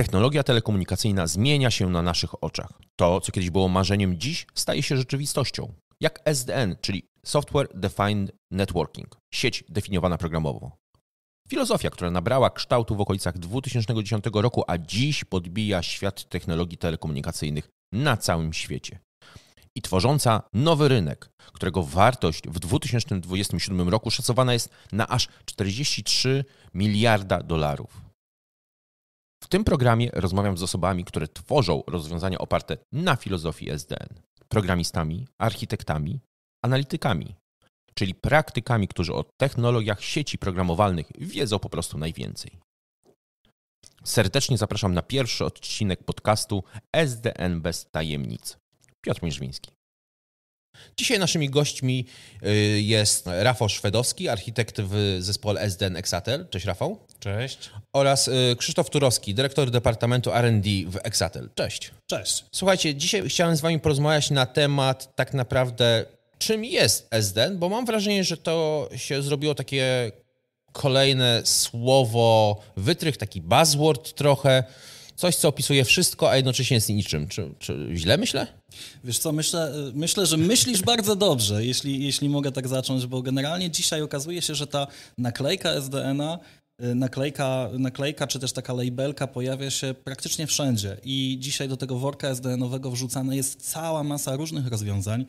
Technologia telekomunikacyjna zmienia się na naszych oczach. To, co kiedyś było marzeniem, dziś staje się rzeczywistością. Jak SDN, czyli Software Defined Networking, sieć definiowana programowo. Filozofia, która nabrała kształtu w okolicach 2010 roku, a dziś podbija świat technologii telekomunikacyjnych na całym świecie. I tworząca nowy rynek, którego wartość w 2027 roku szacowana jest na aż 43 miliarda dolarów. W tym programie rozmawiam z osobami, które tworzą rozwiązania oparte na filozofii SDN. Programistami, architektami, analitykami, czyli praktykami, którzy o technologiach sieci programowalnych wiedzą po prostu najwięcej. Serdecznie zapraszam na pierwszy odcinek podcastu SDN bez tajemnic. Piotr Mierzwiński. Dzisiaj naszymi gośćmi jest Rafał Szwedowski, architekt w zespole SDN Exatel. Cześć Rafał. Cześć. Oraz Krzysztof Turowski, dyrektor Departamentu R&D w Exatel. Cześć. Cześć. Słuchajcie, dzisiaj chciałem z wami porozmawiać na temat tak naprawdę czym jest SDN, bo mam wrażenie, że to się zrobiło takie kolejne słowo wytrych, taki buzzword trochę. Coś, co opisuje wszystko, a jednocześnie jest niczym. Czy źle myślę? Wiesz co, myślę, że myślisz bardzo dobrze, jeśli mogę tak zacząć, bo generalnie dzisiaj okazuje się, że ta naklejka SDN-a, naklejka czy też taka labelka pojawia się praktycznie wszędzie i dzisiaj do tego worka SDN-owego wrzucana jest cała masa różnych rozwiązań,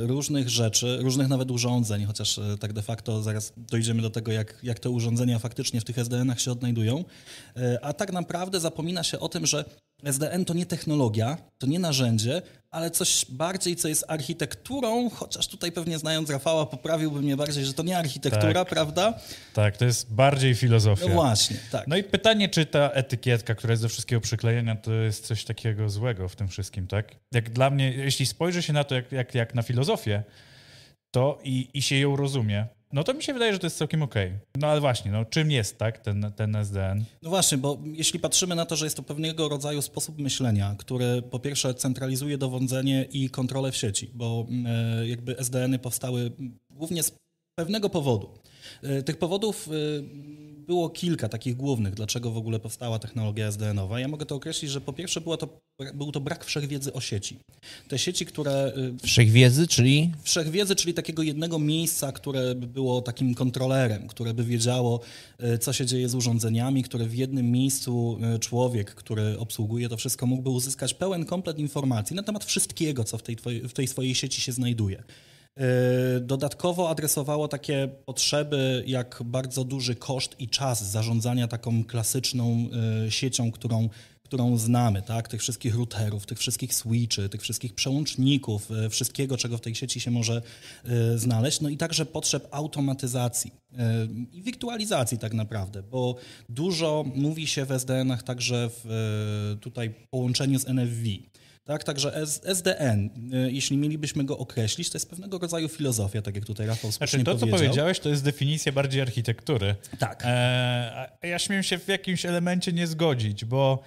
różnych rzeczy, różnych nawet urządzeń, chociaż tak de facto zaraz dojdziemy do tego, jak te urządzenia faktycznie w tych SDN-ach się odnajdują, a tak naprawdę zapomina się o tym, że SDN to nie technologia, to nie narzędzie, ale coś bardziej, co jest architekturą, chociaż tutaj pewnie znając Rafała poprawiłby mnie bardziej, że to nie architektura, tak, prawda? Tak, to jest bardziej filozofia. No właśnie, tak. No i pytanie, czy ta etykietka, która jest do wszystkiego przyklejenia, to jest coś takiego złego w tym wszystkim, tak? Jak dla mnie, jeśli spojrzy się na to jak na filozofię, to i się ją rozumie, no to mi się wydaje, że to jest całkiem okej. No ale właśnie, no czym jest tak ten SDN? No właśnie, bo jeśli patrzymy na to, że jest to pewnego rodzaju sposób myślenia, który po pierwsze centralizuje dowodzenie i kontrolę w sieci, bo jakby SDN-y powstały głównie z pewnego powodu. Tych powodów było kilka takich głównych, dlaczego w ogóle powstała technologia SDN-owa. Ja mogę to określić, że po pierwsze był to brak wszechwiedzy o sieci. Te sieci, które... Wszechwiedzy, czyli? Wszechwiedzy, czyli takiego jednego miejsca, które by było takim kontrolerem, które by wiedziało, co się dzieje z urządzeniami, które w jednym miejscu człowiek, który obsługuje to wszystko, mógłby uzyskać pełen komplet informacji na temat wszystkiego, co w tej swojej sieci się znajduje. Dodatkowo adresowało takie potrzeby jak bardzo duży koszt i czas zarządzania taką klasyczną siecią, którą znamy, tak? Tych wszystkich routerów, tych wszystkich switchy, tych wszystkich przełączników, wszystkiego, czego w tej sieci się może znaleźć, no i także potrzeb automatyzacji i wirtualizacji tak naprawdę, bo dużo mówi się w SDN-ach także tutaj połączeniu z NFV. Tak, także SDN, jeśli mielibyśmy go określić, to jest pewnego rodzaju filozofia, tak jak tutaj Rafał słusznie powiedział. Znaczy to, co powiedziałeś, to jest definicja bardziej architektury. Tak. Ja śmiem się w jakimś elemencie nie zgodzić, bo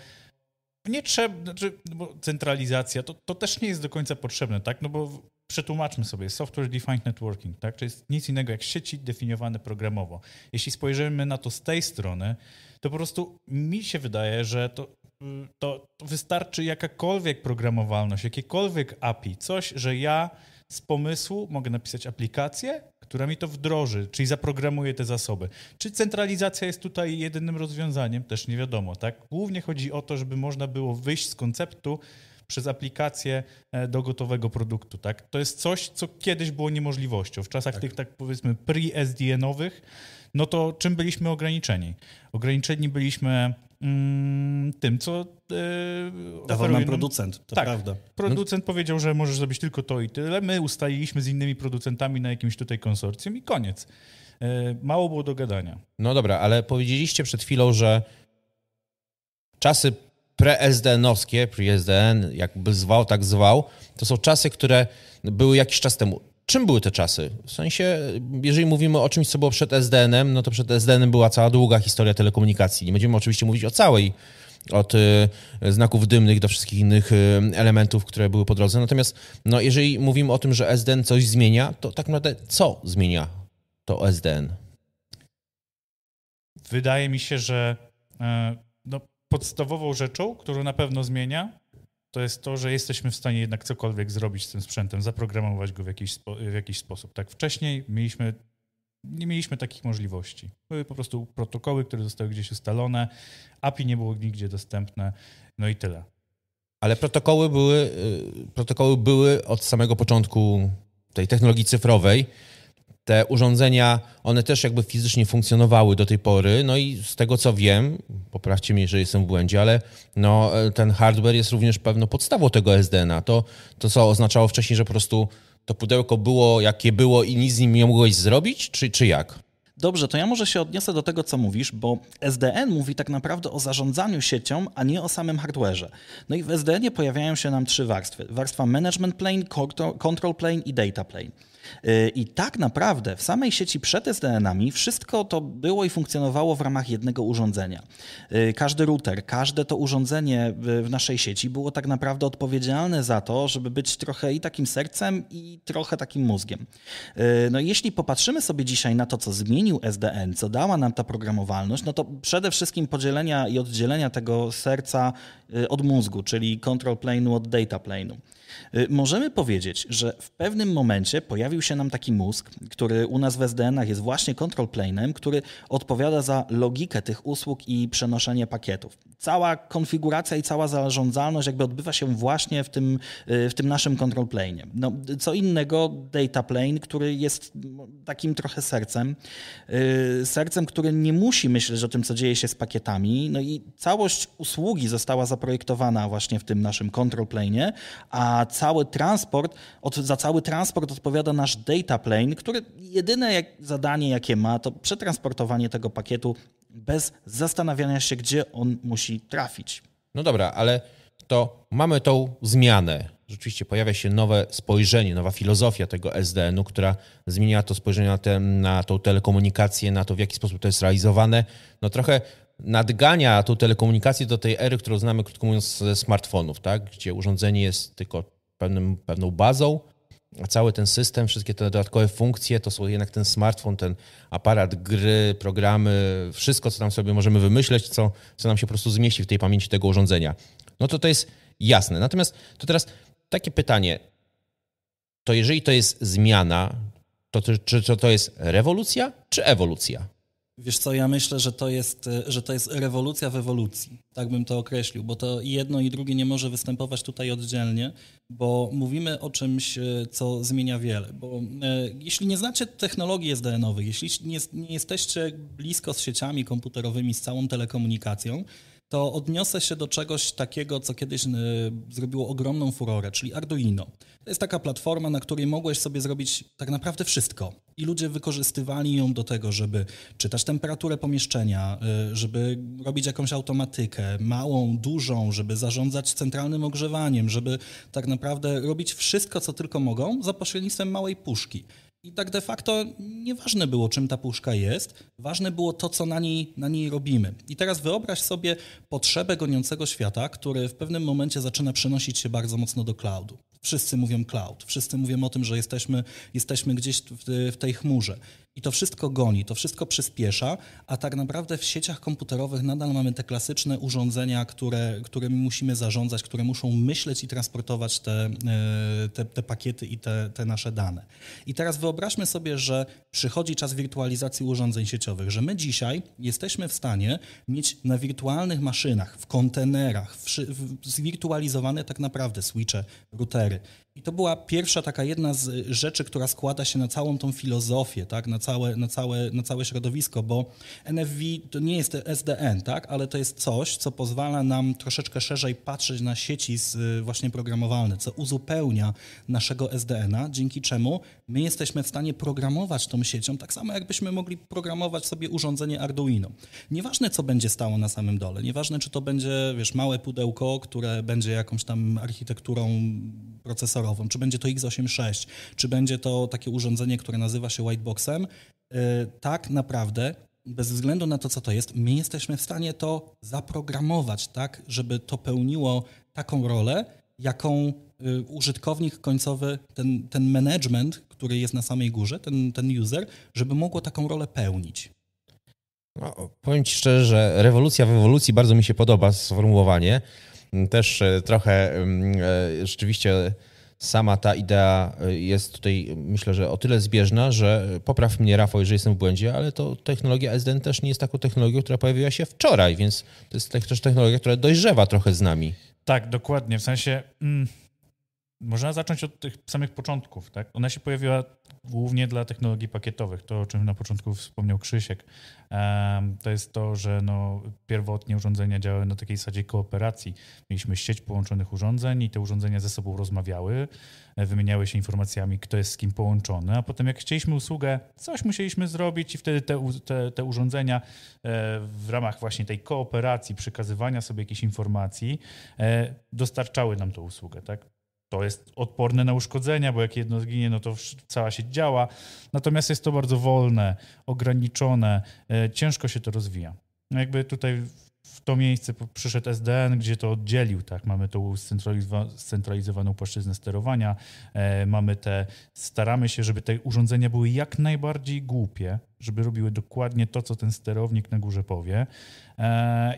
nie trzeba, bo centralizacja to też nie jest do końca potrzebne, tak? No bo przetłumaczmy sobie, Software Defined Networking, tak? To jest nic innego jak sieci definiowane programowo. Jeśli spojrzymy na to z tej strony, to po prostu mi się wydaje, że to wystarczy jakakolwiek programowalność, jakiekolwiek API, coś, że ja z pomysłu mogę napisać aplikację, która mi to wdroży, czyli zaprogramuje te zasoby. Czy centralizacja jest tutaj jedynym rozwiązaniem? Też nie wiadomo, tak? Głównie chodzi o to, żeby można było wyjść z konceptu przez aplikację do gotowego produktu, tak? To jest coś, co kiedyś było niemożliwością. W czasach tak, tych, tak powiedzmy, pre-SDN-owych, no to czym byliśmy ograniczeni? Ograniczeni byliśmy tym, co dawał nam producent, to tak, prawda. Producent powiedział, że możesz zrobić tylko to i tyle. My ustaliliśmy z innymi producentami na jakimś tutaj konsorcjum i koniec. Mało było do gadania. No dobra, ale powiedzieliście przed chwilą, że czasy pre-SDN-owskie, pre-SDN, jakby zwał, tak zwał, to są czasy, które były jakiś czas temu. Czym były te czasy? W sensie, jeżeli mówimy o czymś, co było przed SDN-em, no to przed SDN-em była cała długa historia telekomunikacji. Nie będziemy oczywiście mówić o całej, od znaków dymnych do wszystkich innych elementów, które były po drodze. Natomiast no, jeżeli mówimy o tym, że SDN coś zmienia, to tak naprawdę co zmienia to SDN? Wydaje mi się, że podstawową rzeczą, którą na pewno zmienia, to jest to, że jesteśmy w stanie jednak cokolwiek zrobić z tym sprzętem, zaprogramować go w jakiś sposób. Tak wcześniej nie mieliśmy takich możliwości. Były po prostu protokoły, które zostały gdzieś ustalone, API nie było nigdzie dostępne, no i tyle. Ale protokoły były od samego początku tej technologii cyfrowej. Te urządzenia, one też jakby fizycznie funkcjonowały do tej pory, no i z tego co wiem, poprawcie mnie, jeżeli jestem w błędzie, ale no, ten hardware jest również pewną podstawą tego SDN-a. To co oznaczało wcześniej, że po prostu to pudełko było jakie było i nic z nim nie mogłeś zrobić, czy jak? Dobrze, to ja może się odniosę do tego, co mówisz, bo SDN mówi tak naprawdę o zarządzaniu siecią, a nie o samym hardware'ze. No i w SDN-ie pojawiają się nam trzy warstwy. Warstwa management plane, control plane i data plane. I tak naprawdę w samej sieci przed SDN-ami wszystko to było i funkcjonowało w ramach jednego urządzenia. Każdy router, każde to urządzenie w naszej sieci było tak naprawdę odpowiedzialne za to, żeby być trochę i takim sercem, i trochę takim mózgiem. No i jeśli popatrzymy sobie dzisiaj na to, co zmienił SDN, co dała nam ta programowalność, no to przede wszystkim podzielenia i oddzielenia tego serca od mózgu, czyli control plane'u od data plane'u. Możemy powiedzieć, że w pewnym momencie pojawił się nam taki mózg, który u nas w SDN-ach jest właśnie control plane'em, który odpowiada za logikę tych usług i przenoszenie pakietów. Cała konfiguracja i cała zarządzalność jakby odbywa się właśnie w tym naszym control plane'ie. No, co innego data plane, który jest takim trochę sercem, który nie musi myśleć o tym, co dzieje się z pakietami. No i całość usługi została zaprojektowana właśnie w tym naszym control plane'ie, a cały transport, za cały transport odpowiada nasz data plane, który jedyne zadanie, jakie ma, to przetransportowanie tego pakietu bez zastanawiania się, gdzie on musi trafić. No dobra, ale to mamy tą zmianę. Rzeczywiście pojawia się nowe spojrzenie, nowa filozofia tego SDN-u, która zmienia to spojrzenie na tą telekomunikację, na to, w jaki sposób to jest realizowane. No trochę nadgania tą telekomunikację do tej ery, którą znamy, krótko mówiąc, ze smartfonów, tak? Gdzie urządzenie jest tylko pewną bazą, a cały ten system, wszystkie te dodatkowe funkcje to są jednak ten smartfon, ten aparat, gry, programy, wszystko, co tam sobie możemy wymyśleć, co nam się po prostu zmieści w tej pamięci tego urządzenia. No to jest jasne. Natomiast to teraz takie pytanie, to jeżeli to jest zmiana, to czy to jest rewolucja, czy ewolucja? Wiesz co, ja myślę, że to jest rewolucja w ewolucji, tak bym to określił, bo to i jedno i drugie nie może występować tutaj oddzielnie, bo mówimy o czymś, co zmienia wiele, bo jeśli nie znacie technologii SDN-owych, jeśli nie jesteście blisko z sieciami komputerowymi, z całą telekomunikacją, to odniosę się do czegoś takiego, co kiedyś zrobiło ogromną furorę, czyli Arduino. To jest taka platforma, na której mogłeś sobie zrobić tak naprawdę wszystko. I ludzie wykorzystywali ją do tego, żeby czytać temperaturę pomieszczenia, żeby robić jakąś automatykę, małą, dużą, żeby zarządzać centralnym ogrzewaniem, żeby tak naprawdę robić wszystko, co tylko mogą, za pośrednictwem małej puszki. I tak de facto nieważne było, czym ta puszka jest, ważne było to, co na niej robimy. I teraz wyobraź sobie potrzebę goniącego świata, który w pewnym momencie zaczyna przenosić się bardzo mocno do cloudu. Wszyscy mówią cloud, wszyscy mówią o tym, że jesteśmy gdzieś w tej chmurze. I to wszystko goni, to wszystko przyspiesza, a tak naprawdę w sieciach komputerowych nadal mamy te klasyczne urządzenia, którymi musimy zarządzać, które muszą myśleć i transportować te pakiety i te nasze dane. I teraz wyobraźmy sobie, że przychodzi czas wirtualizacji urządzeń sieciowych, że my dzisiaj jesteśmy w stanie mieć na wirtualnych maszynach, w kontenerach, zwirtualizowane tak naprawdę switche, routery. I to była pierwsza taka jedna z rzeczy, która składa się na całą tą filozofię, tak? na całe środowisko, bo NFV to nie jest SDN, tak? Ale to jest coś, co pozwala nam troszeczkę szerzej patrzeć na sieci właśnie programowalne, co uzupełnia naszego SDN-a, dzięki czemu my jesteśmy w stanie programować tą siecią, tak samo jakbyśmy mogli programować sobie urządzenie Arduino. Nieważne, co będzie stało na samym dole, nieważne, czy to będzie małe pudełko, które będzie jakąś tam architekturą procesorową, czy będzie to X86, czy będzie to takie urządzenie, które nazywa się whiteboxem, tak naprawdę bez względu na to, co to jest, my jesteśmy w stanie to zaprogramować tak, żeby to pełniło taką rolę, jaką użytkownik końcowy, ten management, który jest na samej górze, ten user, żeby mogło taką rolę pełnić. No, powiem Ci szczerze, że rewolucja w ewolucji bardzo mi się podoba sformułowanie. Też trochę rzeczywiście sama ta idea jest tutaj, myślę, że o tyle zbieżna, że popraw mnie Rafał, jeżeli jestem w błędzie, ale to technologia SDN też nie jest taką technologią, która pojawiła się wczoraj, więc to jest też technologia, która dojrzewa trochę z nami. Tak, dokładnie. W sensie można zacząć od tych samych początków, tak? Ona się pojawiła głównie dla technologii pakietowych, to o czym na początku wspomniał Krzysiek. To jest to, że no, pierwotnie urządzenia działały na takiej zasadzie kooperacji. Mieliśmy sieć połączonych urządzeń i te urządzenia ze sobą rozmawiały, wymieniały się informacjami, kto jest z kim połączony, a potem jak chcieliśmy usługę, coś musieliśmy zrobić i wtedy te urządzenia w ramach właśnie tej kooperacji, przekazywania sobie jakichś informacji dostarczały nam tą usługę, tak? To jest odporne na uszkodzenia, bo jak jedno zginie, no to cała sieć działa. Natomiast jest to bardzo wolne, ograniczone, ciężko się to rozwija. No jakby tutaj w to miejsce przyszedł SDN, gdzie to oddzielił, tak? Mamy tą scentralizowaną płaszczyznę sterowania, mamy staramy się, żeby te urządzenia były jak najbardziej głupie, żeby robiły dokładnie to, co ten sterownik na górze powie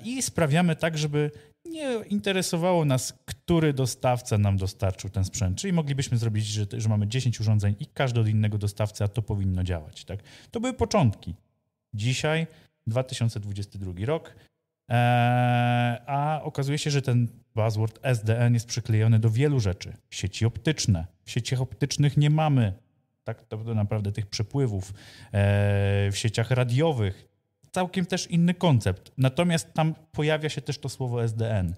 i sprawiamy tak, żeby nie interesowało nas, który dostawca nam dostarczył ten sprzęt. Czyli moglibyśmy zrobić, że mamy 10 urządzeń i każdy od innego dostawcy, a to powinno działać. Tak? To były początki. Dzisiaj, 2022 rok, a okazuje się, że ten buzzword SDN jest przyklejony do wielu rzeczy. Sieci optyczne. W sieciach optycznych nie mamy tak naprawdę tych przepływów. W sieciach radiowych całkiem też inny koncept. Natomiast tam pojawia się też to słowo SDN.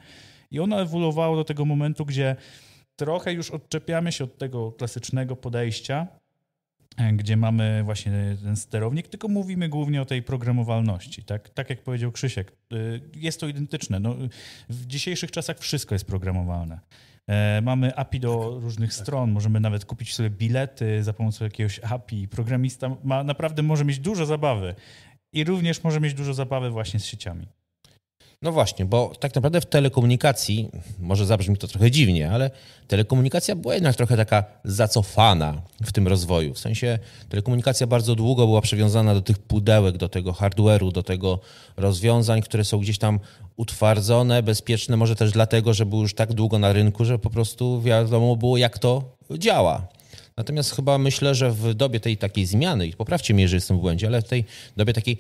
I ono ewoluowało do tego momentu, gdzie trochę już odczepiamy się od tego klasycznego podejścia, gdzie mamy właśnie ten sterownik, tylko mówimy głównie o tej programowalności. Tak jak powiedział Krzysiek, jest to identyczne. No, w dzisiejszych czasach wszystko jest programowalne. Mamy API do różnych stron, możemy nawet kupić sobie bilety za pomocą jakiegoś API. Programista naprawdę może mieć dużo zabawy. I również może mieć dużo zabawy właśnie z sieciami. No właśnie, bo tak naprawdę w telekomunikacji, może zabrzmi to trochę dziwnie, ale telekomunikacja była jednak trochę taka zacofana w tym rozwoju. W sensie telekomunikacja bardzo długo była przywiązana do tych pudełek, do tego hardware'u, do tego rozwiązań, które są gdzieś tam utwardzone, bezpieczne, może też dlatego, że były już tak długo na rynku, że po prostu wiadomo było, jak to działa. Natomiast chyba myślę, że w dobie tej takiej zmiany, i poprawcie mnie, jeżeli jestem w błędzie, ale w tej dobie takiej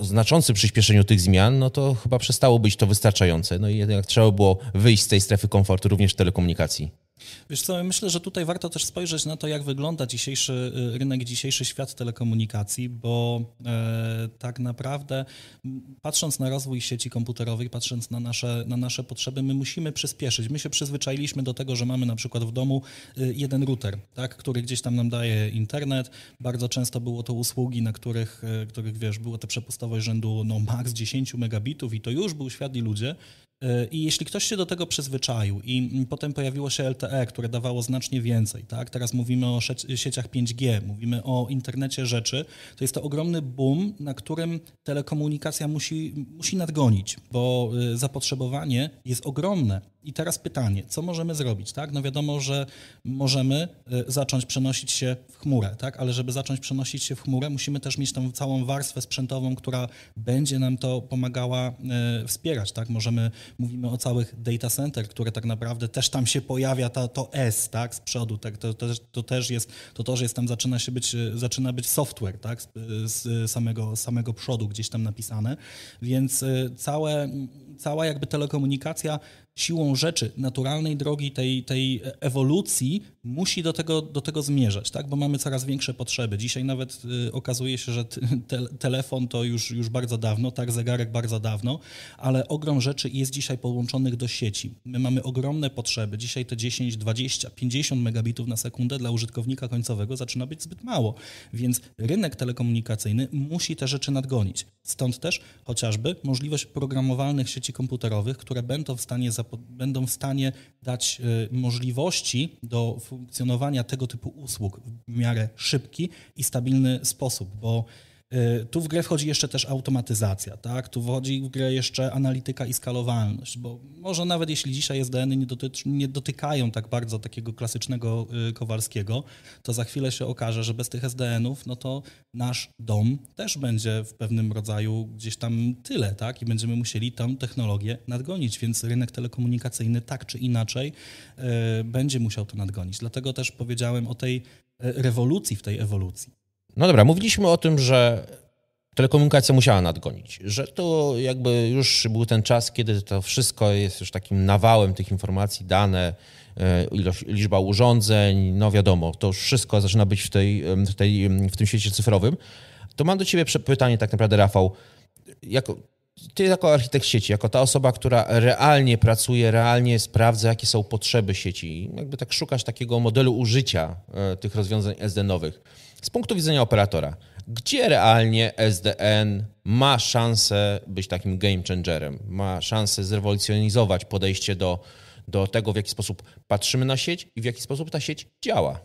znaczącym przyspieszeniu tych zmian, no to chyba przestało być to wystarczające. No i jednak trzeba było wyjść z tej strefy komfortu również w telekomunikacji. Wiesz co, myślę, że tutaj warto też spojrzeć na to, jak wygląda dzisiejszy rynek, dzisiejszy świat telekomunikacji, bo tak naprawdę patrząc na rozwój sieci komputerowej, patrząc na nasze potrzeby, my musimy przyspieszyć. My się przyzwyczailiśmy do tego, że mamy na przykład w domu jeden router, tak, który gdzieś tam nam daje internet. Bardzo często było to usługi, na których wiesz, było to przepustowość rzędu max 10 megabitów i to już był świat i ludzie. I jeśli ktoś się do tego przyzwyczaił i potem pojawiło się LTE, które dawało znacznie więcej, tak? Teraz mówimy o sieciach 5G, mówimy o internecie rzeczy, to jest to ogromny boom, na którym telekomunikacja musi nadgonić, bo zapotrzebowanie jest ogromne. I teraz pytanie, co możemy zrobić? Tak? No wiadomo, że możemy zacząć przenosić się w chmurę, tak? Ale żeby zacząć przenosić się w chmurę, musimy też mieć tam całą warstwę sprzętową, która będzie nam to pomagała wspierać. Tak? Mówimy o całych data center, które tak naprawdę też tam się pojawia, to S, tak? Z przodu, tak? To też tam zaczyna być software, tak? Z samego przodu gdzieś tam napisane, więc cała jakby telekomunikacja siłą rzeczy, naturalnej drogi tej ewolucji musi do tego zmierzać, tak? Bo mamy coraz większe potrzeby. Dzisiaj nawet okazuje się, że telefon to już bardzo dawno, tak, zegarek bardzo dawno, ale ogrom rzeczy jest dzisiaj połączonych do sieci. My mamy ogromne potrzeby. Dzisiaj te 10, 20, 50 megabitów na sekundę dla użytkownika końcowego zaczyna być zbyt mało, więc rynek telekomunikacyjny musi te rzeczy nadgonić. Stąd też chociażby możliwość programowalnych sieci komputerowych, które będą w stanie dać możliwości do funkcjonowania tego typu usług w miarę szybki i stabilny sposób, bo Tu w grę wchodzi jeszcze też automatyzacja, tak? Tu wchodzi w grę jeszcze analityka i skalowalność, bo może nawet jeśli dzisiaj SDN-y nie dotykają tak bardzo takiego klasycznego Kowalskiego, to za chwilę się okaże, że bez tych SDN-ów, no to nasz dom też będzie w pewnym rodzaju gdzieś tam tyle, tak? I będziemy musieli tam technologię nadgonić, więc rynek telekomunikacyjny tak czy inaczej będzie musiał to nadgonić. Dlatego też powiedziałem o tej rewolucji w tej ewolucji. No dobra, mówiliśmy o tym, że telekomunikacja musiała nadgonić, że to jakby już był ten czas, kiedy to wszystko jest już takim nawałem tych informacji, dane, liczba urządzeń, no wiadomo, to już wszystko zaczyna być w tym świecie cyfrowym. To mam do ciebie pytanie tak naprawdę, Rafał, ty jako architekt sieci, jako ta osoba, która realnie pracuje, realnie sprawdza, jakie są potrzeby sieci, jakby tak szukasz takiego modelu użycia tych rozwiązań SDN-owych. Z punktu widzenia operatora, gdzie realnie SDN ma szansę być takim game changerem, ma szansę zrewolucjonizować podejście do tego, w jaki sposób patrzymy na sieć i w jaki sposób ta sieć działa?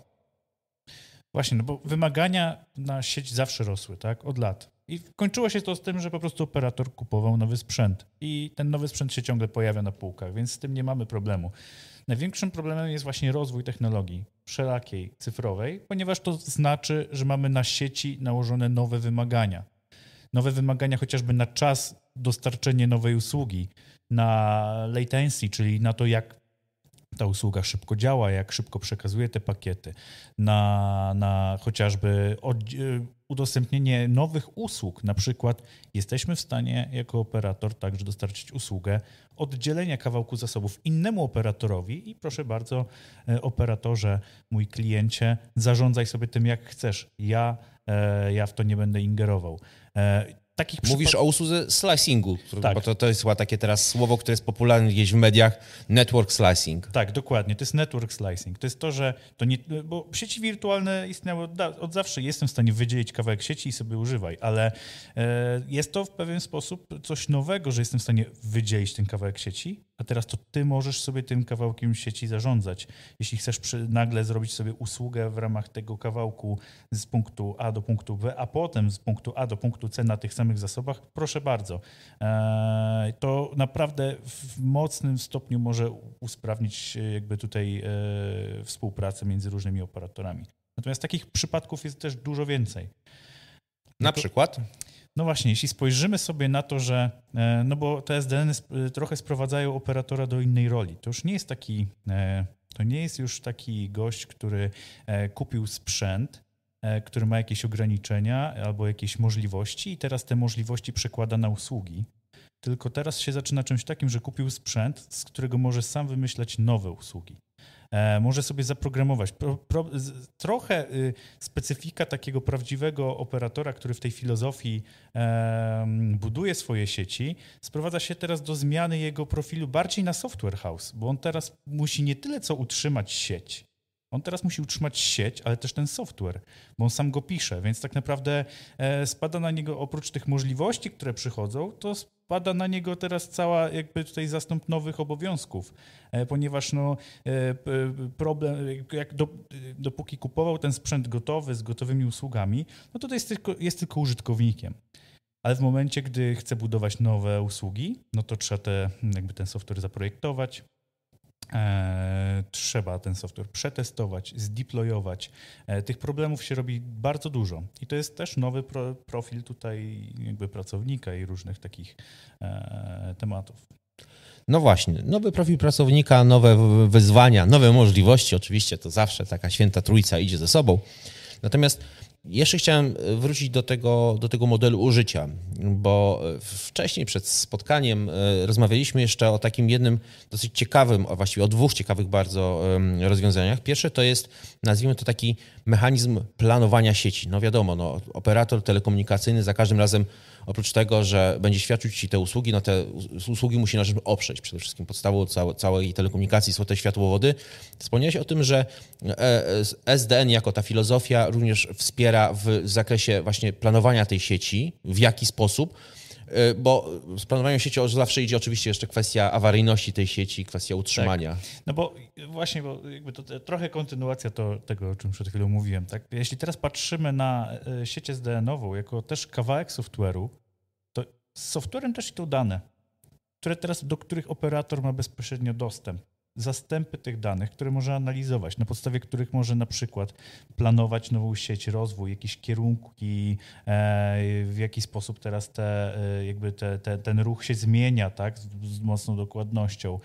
Właśnie, no bo wymagania na sieć zawsze rosły, tak, od lat. I kończyło się to z tym, że po prostu operator kupował nowy sprzęt i ten nowy sprzęt się ciągle pojawia na półkach, więc z tym nie mamy problemu. Największym problemem jest właśnie rozwój technologii wszelakiej, cyfrowej, ponieważ to znaczy, że mamy na sieci nałożone nowe wymagania. Nowe wymagania chociażby na czas dostarczenia nowej usługi, na latency, czyli na to, jak ta usługa szybko działa, jak szybko przekazuje te pakiety, na chociażby udostępnienie nowych usług. Na przykład jesteśmy w stanie jako operator także dostarczyć usługę oddzielenia kawałku zasobów innemu operatorowi i proszę bardzo, operatorze, mój kliencie, zarządzaj sobie tym, jak chcesz. Ja w to nie będę ingerował. Mówisz o usłudze slicingu, tak. Bo to jest chyba takie teraz słowo, które jest popularne gdzieś w mediach, network slicing. Tak, dokładnie, to jest network slicing. To jest to, że to nie, bo sieci wirtualne istniały od zawsze. Jestem w stanie wydzielić kawałek sieci i sobie używaj, ale jest to w pewien sposób coś nowego, że jestem w stanie wydzielić ten kawałek sieci, a teraz to ty możesz sobie tym kawałkiem sieci zarządzać. Jeśli chcesz nagle zrobić sobie usługę w ramach tego kawałku z punktu A do punktu B, a potem z punktu A do punktu C na tych samych zasobach, proszę bardzo. To naprawdę w mocnym stopniu może usprawnić jakby tutaj współpracę między różnymi operatorami. Natomiast takich przypadków jest też dużo więcej. Na przykład? No właśnie, jeśli spojrzymy sobie na to, że no bo te SDN-y trochę sprowadzają operatora do innej roli. To nie jest już taki gość, który kupił sprzęt, który ma jakieś ograniczenia albo jakieś możliwości i teraz te możliwości przekłada na usługi. Tylko teraz się zaczyna czymś takim, że kupił sprzęt, z którego może sam wymyślać nowe usługi. Może sobie zaprogramować. Trochę specyfika takiego prawdziwego operatora, który w tej filozofii buduje swoje sieci, sprowadza się teraz do zmiany jego profilu bardziej na software house, bo on teraz musi nie tyle co utrzymać sieć, ale też ten software, bo on sam go pisze, więc tak naprawdę spada na niego, oprócz tych możliwości, które przychodzą, to spada na niego teraz cała jakby tutaj zastęp nowych obowiązków, ponieważ no problem, jak dopóki kupował ten sprzęt gotowy, z gotowymi usługami, no to jest tylko użytkownikiem. Ale w momencie, gdy chce budować nowe usługi, no to trzeba ten software zaprojektować, trzeba ten software przetestować, zdeployować. Tych problemów się robi bardzo dużo i to jest też nowy profil tutaj jakby pracownika i różnych takich tematów. No właśnie, nowy profil pracownika, nowe wyzwania, nowe możliwości, oczywiście to zawsze taka święta trójca idzie ze sobą. Natomiast jeszcze chciałem wrócić do tego modelu użycia, bo wcześniej przed spotkaniem rozmawialiśmy jeszcze o takim jednym dosyć ciekawym, a właściwie o dwóch ciekawych bardzo rozwiązaniach. Pierwsze to jest, nazwijmy to taki mechanizm planowania sieci. No wiadomo, no, operator telekomunikacyjny za każdym razem, oprócz tego, że będzie świadczył ci te usługi, no te usługi musi na czym oprzeć. Przede wszystkim podstawą całej telekomunikacji są te światłowody. Wspomniałeś o tym, że SDN jako ta filozofia również wspiera w zakresie właśnie planowania tej sieci, w jaki sposób, Bo z planowaniem sieci zawsze idzie oczywiście jeszcze kwestia awaryjności tej sieci, kwestia utrzymania. Tak. No bo właśnie, bo jakby to trochę kontynuacja tego, o czym przed chwilą mówiłem. Tak? Jeśli teraz patrzymy na sieć SDN-ową jako też kawałek software'u, to z softwarem też idą dane, które teraz, do których operator ma bezpośrednio dostęp. Zastępy tych danych, które może analizować, na podstawie których może na przykład planować nową sieć, rozwój, jakieś kierunki, w jaki sposób teraz ten ruch się zmienia, tak, z mocną dokładnością.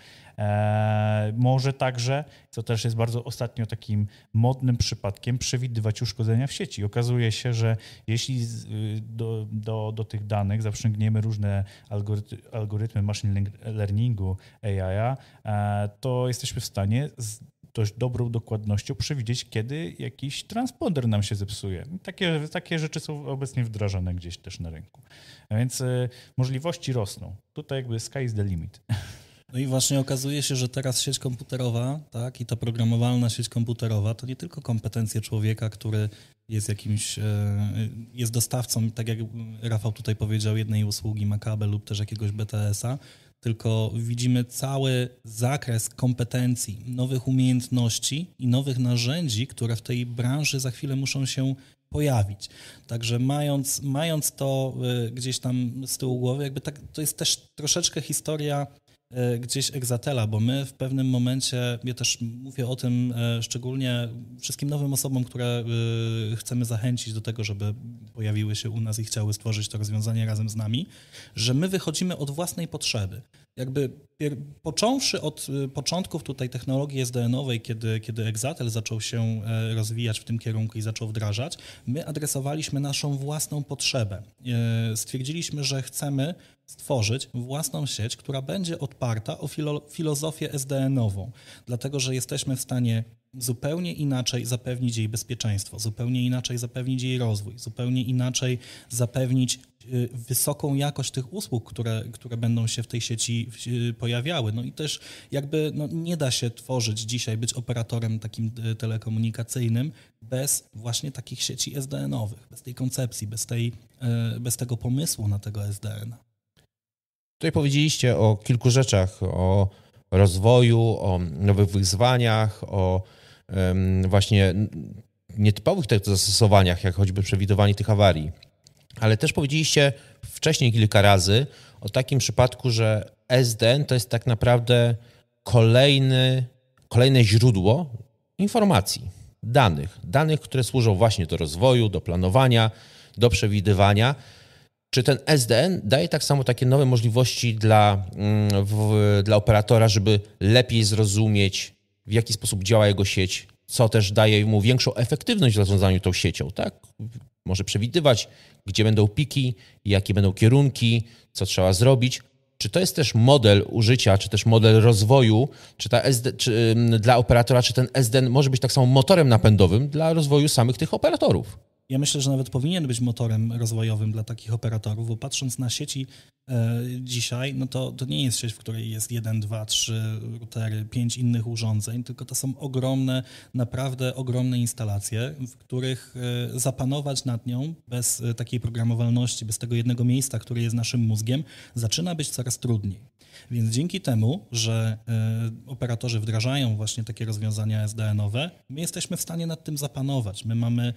Może także, co też jest bardzo ostatnio takim modnym przypadkiem, przewidywać uszkodzenia w sieci. Okazuje się, że jeśli do tych danych zaprzęgniemy różne algorytmy machine learningu, AI-a, to jesteśmy w stanie z dość dobrą dokładnością przewidzieć, kiedy jakiś transponder nam się zepsuje. Takie rzeczy są obecnie wdrażane gdzieś też na rynku. A więc możliwości rosną. Tutaj jakby sky is the limit. No i właśnie okazuje się, że teraz sieć komputerowa, tak, i ta programowalna sieć komputerowa to nie tylko kompetencje człowieka, który jest jakimś, jest dostawcą, tak jak Rafał tutaj powiedział, jednej usługi, ma kabel lub też jakiegoś BTS-a, tylko widzimy cały zakres kompetencji, nowych umiejętności i nowych narzędzi, które w tej branży za chwilę muszą się pojawić. Także mając to gdzieś tam z tyłu głowy, jakby tak, to jest też troszeczkę historia gdzieś Exatela, bo my w pewnym momencie, ja też mówię o tym szczególnie wszystkim nowym osobom, które chcemy zachęcić do tego, żeby pojawiły się u nas i chciały stworzyć to rozwiązanie razem z nami, że my wychodzimy od własnej potrzeby. Jakby począwszy od początków tutaj technologii SDN-owej, kiedy Exatel zaczął się rozwijać w tym kierunku i zaczął wdrażać, my adresowaliśmy naszą własną potrzebę. Stwierdziliśmy, że chcemy stworzyć własną sieć, która będzie odparta o filozofię SDN-ową, dlatego że jesteśmy w stanie zupełnie inaczej zapewnić jej bezpieczeństwo, zupełnie inaczej zapewnić jej rozwój, zupełnie inaczej zapewnić wysoką jakość tych usług, które będą się w tej sieci pojawiały. No i też jakby nie da się tworzyć dzisiaj, być operatorem takim telekomunikacyjnym bez właśnie takich sieci SDN-owych, bez tej koncepcji, bez tego pomysłu na tego SDN-a. Tutaj powiedzieliście o kilku rzeczach, o rozwoju, o nowych wyzwaniach, o właśnie nietypowych tych zastosowaniach, jak choćby przewidywanie tych awarii. Ale też powiedzieliście wcześniej kilka razy o takim przypadku, że SDN to jest tak naprawdę kolejne źródło informacji, danych, które służą właśnie do rozwoju, do planowania, do przewidywania. Czy ten SDN daje tak samo takie nowe możliwości dla operatora, żeby lepiej zrozumieć, w jaki sposób działa jego sieć, co też daje mu większą efektywność w zarządzaniu tą siecią, tak? Może przewidywać, gdzie będą piki, jakie będą kierunki, co trzeba zrobić. Czy to jest też model użycia, czy też model rozwoju, czy dla operatora, czy ten SDN może być tak samo motorem napędowym dla rozwoju samych tych operatorów? Ja myślę, że nawet powinien być motorem rozwojowym dla takich operatorów, bo patrząc na sieci dzisiaj, no to nie jest sieć, w której jest 1, 2, 3 routery, 5 innych urządzeń, tylko to są ogromne, naprawdę ogromne instalacje, w których zapanować nad nią bez takiej programowalności, bez tego jednego miejsca, które jest naszym mózgiem, zaczyna być coraz trudniej. Więc dzięki temu, że operatorzy wdrażają właśnie takie rozwiązania SDN-owe, my jesteśmy w stanie nad tym zapanować. My mamy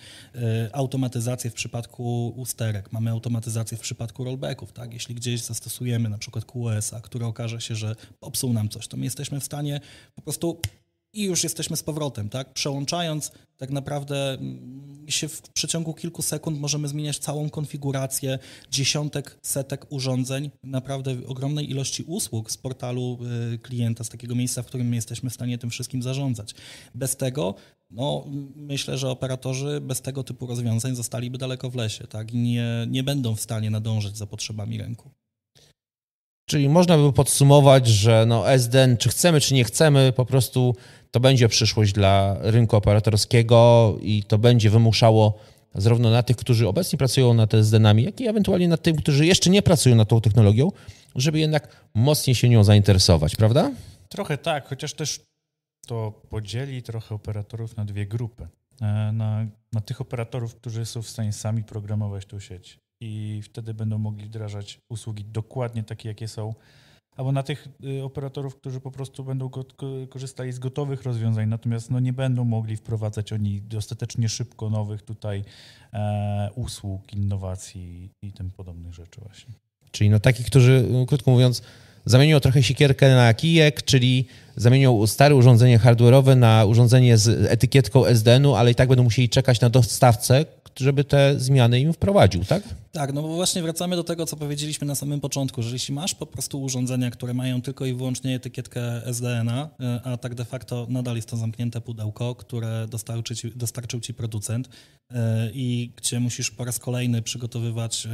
automatyzację w przypadku usterek, mamy automatyzację w przypadku rollbacków. Tak? Jeśli gdzieś zastosujemy na przykład QoS-a, który okaże się, że popsuł nam coś, to my jesteśmy w stanie po prostu i już jesteśmy z powrotem, tak? Przełączając tak naprawdę się w przeciągu kilku sekund możemy zmieniać całą konfigurację dziesiątek, setek urządzeń, naprawdę ogromnej ilości usług z portalu klienta, z takiego miejsca, w którym my jesteśmy w stanie tym wszystkim zarządzać. Bez tego, myślę, że operatorzy bez tego typu rozwiązań zostaliby daleko w lesie, tak? I nie będą w stanie nadążyć za potrzebami rynku. Czyli można by podsumować, że SDN, czy chcemy, czy nie chcemy, po prostu to będzie przyszłość dla rynku operatorskiego i to będzie wymuszało zarówno na tych, którzy obecnie pracują nad SDN-ami, jak i ewentualnie na tym, którzy jeszcze nie pracują nad tą technologią, żeby jednak mocniej się nią zainteresować, prawda? Trochę tak, chociaż też to podzieli trochę operatorów na dwie grupy. Na tych operatorów, którzy są w stanie sami programować tą sieć i wtedy będą mogli wdrażać usługi dokładnie takie, jakie są. Albo na tych operatorów, którzy po prostu będą korzystali z gotowych rozwiązań, natomiast no nie będą mogli wprowadzać oni dostatecznie szybko nowych tutaj usług, innowacji i tym podobnych rzeczy właśnie. Czyli no takich, którzy, krótko mówiąc, zamienią trochę sikierkę na kijek, czyli zamienią stare urządzenie hardware'owe na urządzenie z etykietką SDN-u, ale i tak będą musieli czekać na dostawcę, żeby te zmiany im wprowadził, tak? Tak, no bo właśnie wracamy do tego, co powiedzieliśmy na samym początku, że jeśli masz po prostu urządzenia, które mają tylko i wyłącznie etykietkę SDN-a, a tak de facto nadal jest to zamknięte pudełko, które dostarczył ci producent i gdzie musisz po raz kolejny przygotowywać,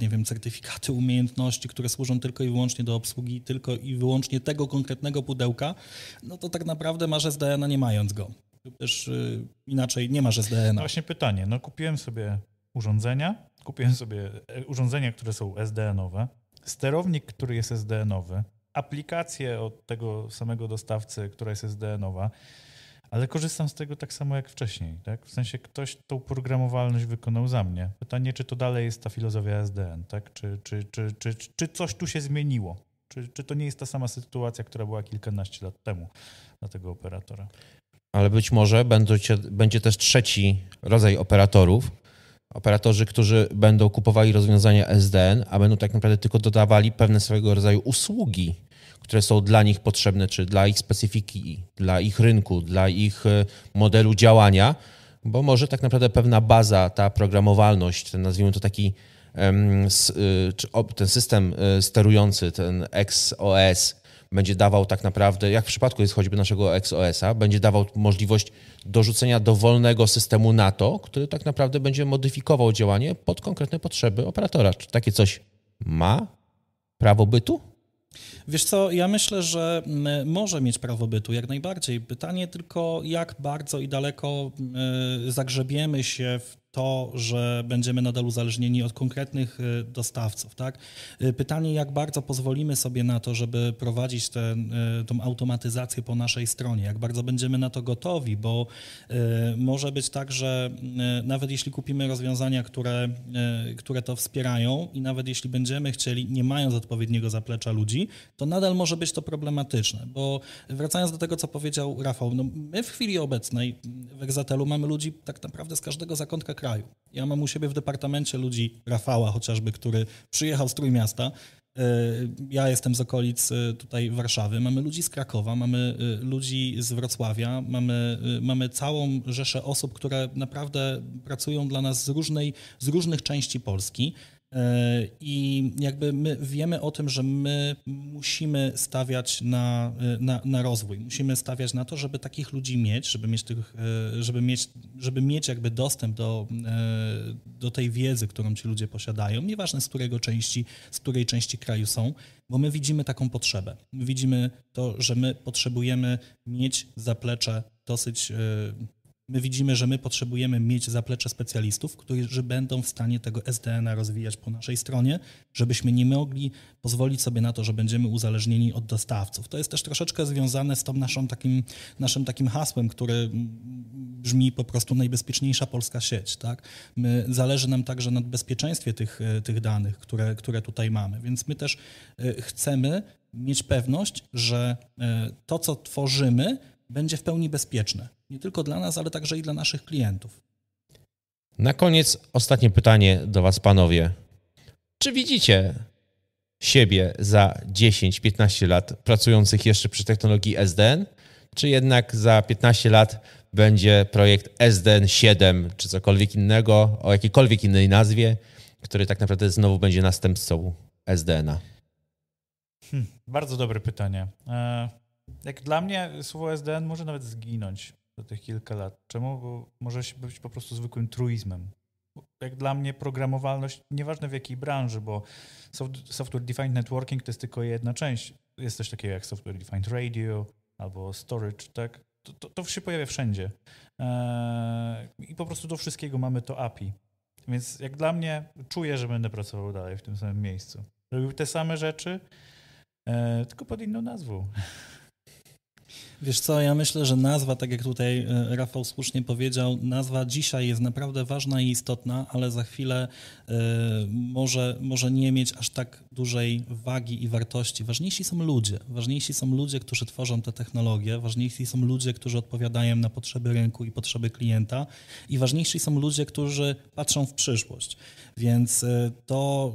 nie wiem, certyfikaty umiejętności, które służą tylko i wyłącznie do obsługi tylko i wyłącznie tego konkretnego pudełka, no to tak naprawdę masz SDN-a nie mając go. Też inaczej nie masz SDN-a. No właśnie pytanie, no kupiłem sobie urządzenia, które są SDN-owe, sterownik, który jest SDN-owy, aplikację od tego samego dostawcy, która jest SDN-owa, ale korzystam z tego tak samo jak wcześniej, tak? W sensie ktoś tą programowalność wykonał za mnie. Pytanie, czy to dalej jest ta filozofia SDN, tak? Czy coś tu się zmieniło? Czy to nie jest ta sama sytuacja, która była kilkanaście lat temu dla tego operatora? Ale być może będzie też trzeci rodzaj operatorów. Operatorzy, którzy będą kupowali rozwiązania SDN, a będą tak naprawdę tylko dodawali pewne swego rodzaju usługi, które są dla nich potrzebne, czy dla ich specyfiki, dla ich rynku, dla ich modelu działania, bo może tak naprawdę pewna baza, ta programowalność, ten, nazwijmy to taki ten system sterujący, ten XOS, będzie dawał tak naprawdę, jak w przypadku jest choćby naszego XOS-a, będzie dawał możliwość dorzucenia dowolnego systemu na to, który tak naprawdę będzie modyfikował działanie pod konkretne potrzeby operatora. Czy takie coś ma prawo bytu? Wiesz co, ja myślę, że może mieć prawo bytu jak najbardziej. Pytanie tylko, jak bardzo i daleko zagrzebiemy się w to, że będziemy nadal uzależnieni od konkretnych dostawców, tak? Pytanie, jak bardzo pozwolimy sobie na to, żeby prowadzić tą automatyzację po naszej stronie, jak bardzo będziemy na to gotowi, bo może być tak, że nawet jeśli kupimy rozwiązania, które to wspierają i nawet jeśli będziemy chcieli, nie mając odpowiedniego zaplecza ludzi, to nadal może być to problematyczne, bo wracając do tego, co powiedział Rafał, no my w chwili obecnej w Exatelu mamy ludzi tak naprawdę z każdego zakątka kraju. Ja mam u siebie w departamencie ludzi Rafała chociażby, który przyjechał z Trójmiasta. Ja jestem z okolic tutaj Warszawy. Mamy ludzi z Krakowa, mamy ludzi z Wrocławia, mamy całą rzeszę osób, które naprawdę pracują dla nas z różnych części Polski. I jakby my wiemy o tym, że my musimy stawiać na rozwój, musimy stawiać na to, żeby takich ludzi mieć, żeby mieć jakby dostęp do tej wiedzy, którą ci ludzie posiadają, nieważne z której części kraju są, bo my widzimy taką potrzebę. My widzimy to, że my potrzebujemy mieć zaplecze My widzimy, że potrzebujemy mieć zaplecze specjalistów, którzy będą w stanie tego SDN-a rozwijać po naszej stronie, żebyśmy nie mogli pozwolić sobie na to, że będziemy uzależnieni od dostawców. To jest też troszeczkę związane z tą naszym takim hasłem, który brzmi po prostu najbezpieczniejsza polska sieć, tak? Zależy nam także na bezpieczeństwie tych danych, które tutaj mamy, więc my też chcemy mieć pewność, że to, co tworzymy, będzie w pełni bezpieczne. Nie tylko dla nas, ale także i dla naszych klientów. Na koniec ostatnie pytanie do Was, panowie. Czy widzicie siebie za 10-15 lat pracujących jeszcze przy technologii SDN? Czy jednak za 15 lat będzie projekt SDN 7 czy cokolwiek innego, o jakiejkolwiek innej nazwie, który tak naprawdę znowu będzie następcą SDN-a? Bardzo dobre pytanie. Jak dla mnie słowo SDN może nawet zginąć za tych kilka lat. Czemu? Bo może być po prostu zwykłym truizmem. Jak dla mnie programowalność, nieważne w jakiej branży, bo Software Defined Networking to jest tylko jedna część. Jest coś takiego jak Software Defined Radio albo Storage, tak? To się pojawia wszędzie. I po prostu do wszystkiego mamy to API. Więc jak dla mnie czuję, że będę pracował dalej w tym samym miejscu. Robił te same rzeczy, tylko pod inną nazwą. Wiesz co, ja myślę, że nazwa, tak jak tutaj Rafał słusznie powiedział, nazwa dzisiaj jest naprawdę ważna i istotna, ale za chwilę może nie mieć aż tak dużej wagi i wartości. Ważniejsi są ludzie, którzy tworzą te technologie, ważniejsi są ludzie, którzy odpowiadają na potrzeby rynku i potrzeby klienta i ważniejsi są ludzie, którzy patrzą w przyszłość. Więc to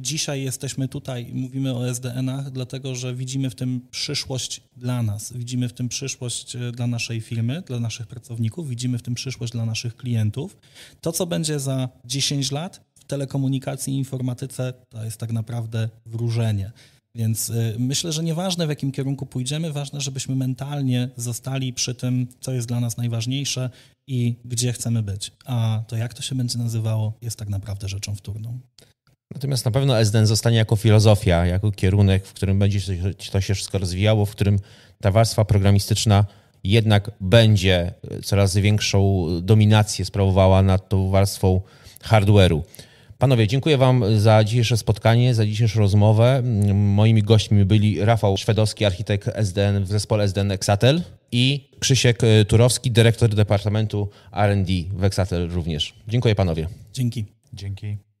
dzisiaj jesteśmy tutaj, mówimy o SDN-ach, dlatego że widzimy w tym przyszłość dla nas, widzimy w tym przyszłość dla naszej firmy, dla naszych pracowników, widzimy w tym przyszłość dla naszych klientów. To, co będzie za 10 lat w telekomunikacji i informatyce, to jest tak naprawdę wróżenie. Więc myślę, że nieważne w jakim kierunku pójdziemy, ważne, żebyśmy mentalnie zostali przy tym, co jest dla nas najważniejsze i gdzie chcemy być. A to, jak to się będzie nazywało, jest tak naprawdę rzeczą wtórną. Natomiast na pewno SDN zostanie jako filozofia, jako kierunek, w którym będzie to się wszystko rozwijało, w którym ta warstwa programistyczna jednak będzie coraz większą dominację sprawowała nad tą warstwą hardware'u. Panowie, dziękuję wam za dzisiejsze spotkanie, za dzisiejszą rozmowę. Moimi gośćmi byli Rafał Szwedowski, architekt SDN w zespole SDN Exatel i Krzysiek Turowski, dyrektor Departamentu R&D w Exatel również. Dziękuję panowie. Dzięki.